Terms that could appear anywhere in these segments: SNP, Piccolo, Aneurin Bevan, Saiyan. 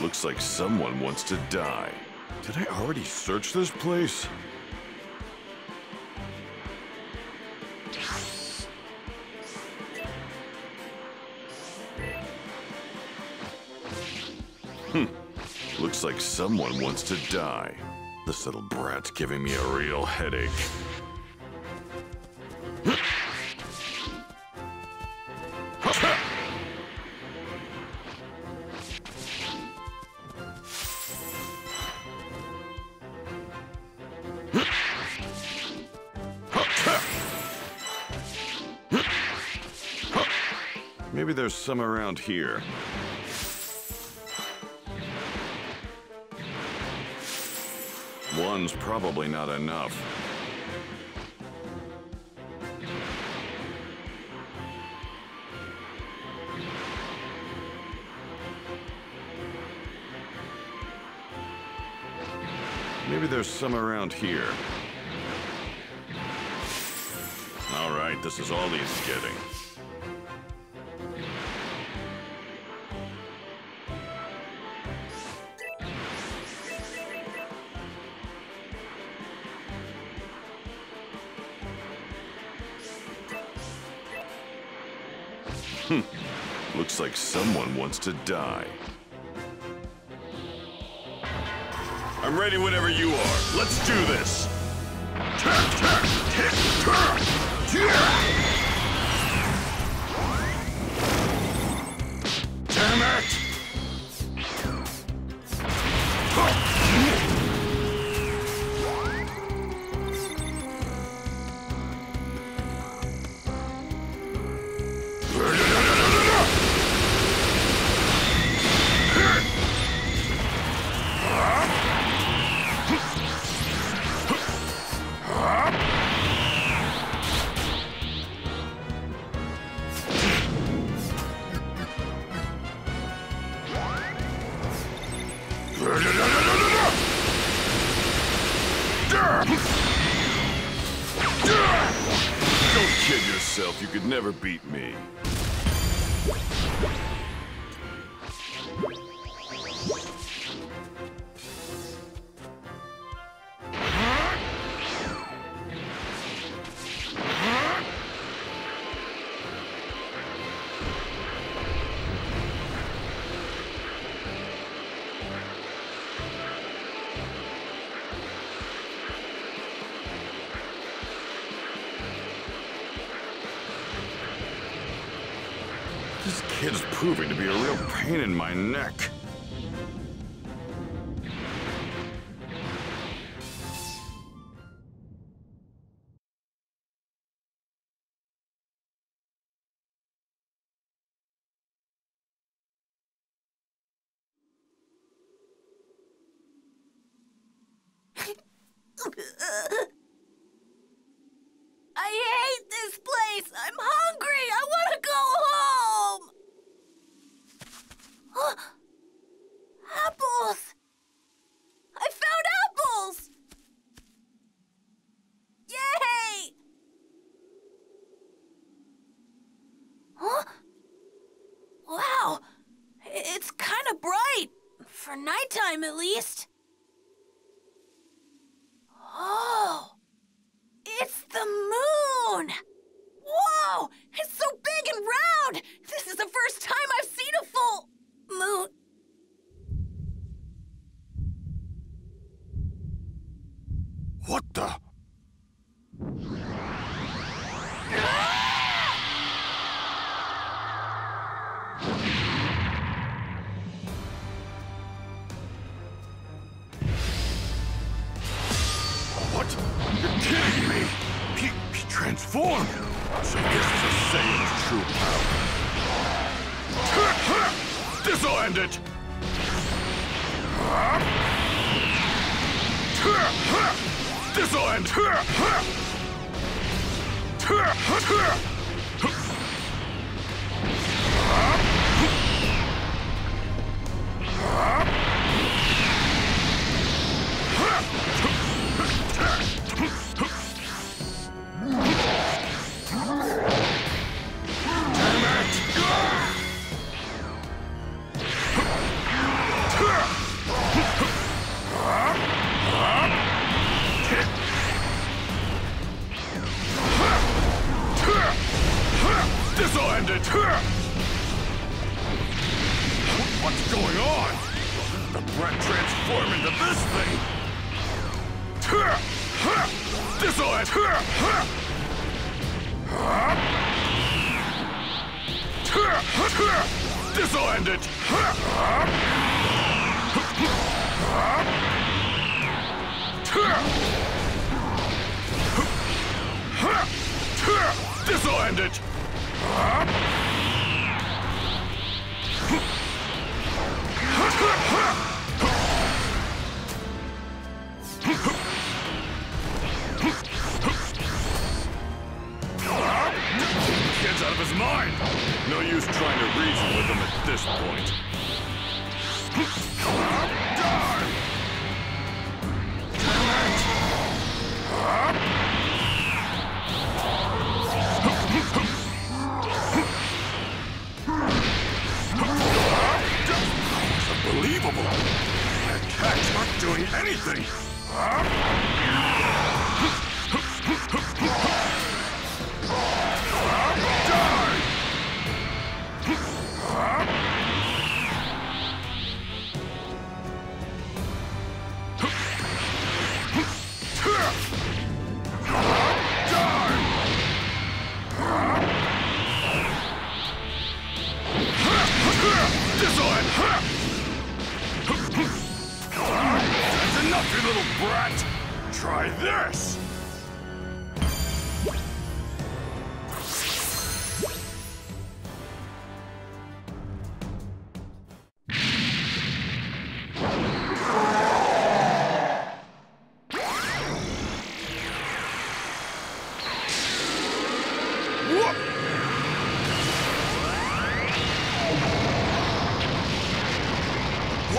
Looks like someone wants to die. Did I already search this place? Looks like someone wants to die. This little brat's giving me a real headache. Maybe there's some around here. One's probably not enough. Maybe there's some around here. All right, this is all he's getting. Looks like someone wants to die. I'm ready whenever you are. Let's do this. Damn it! Don't kid yourself, you could never beat me. This kid's proving to be a real pain in my neck. I hate this place! I'm hungry! I want to go home! Apples! I found apples! Yay! Huh? Wow! It's kind of bright. For nighttime, at least. Oh! It's the moon! Whoa! It's so big and round! This is the first time I've seen a full... moon. What the? What? You're kidding me! He transformed! So this is a Saiyan's true power. This'll end it! This'll end! Damn it! This'll end it! What's going on? The brat transformed into this thing! This'll end it! This'll end it! This'll end it! Kid's out of his mind! No use trying to reason with him at this point. Doing anything! Little brat! Try this! What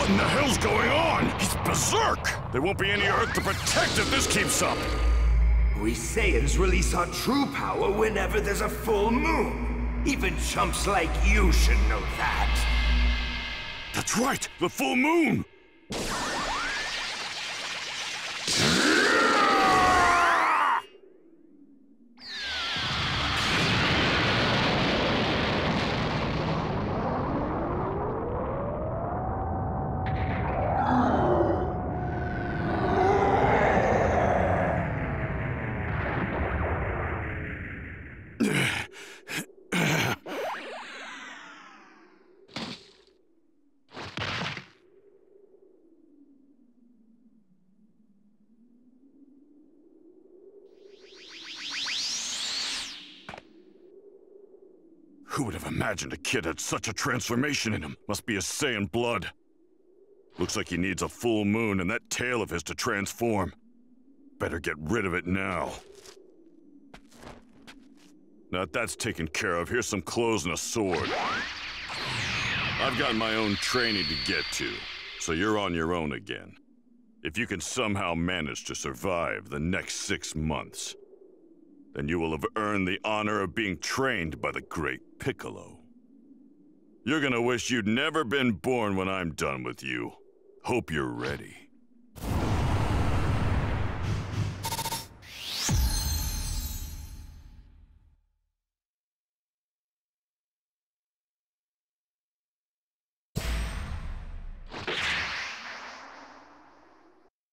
in the hell's going on? He's berserk! There won't be any Earth to protect if this keeps up! We Saiyans release our true power whenever there's a full moon. Even chumps like you should know that. That's right! The full moon! Who would have imagined a kid had such a transformation in him? Must be his Saiyan blood. Looks like he needs a full moon and that tail of his to transform. Better get rid of it now. Now that's taken care of, here's some clothes and a sword. I've got my own training to get to, so you're on your own again. If you can somehow manage to survive the next 6 months, then you will have earned the honor of being trained by the great Piccolo. You're gonna wish you'd never been born when I'm done with you. Hope you're ready.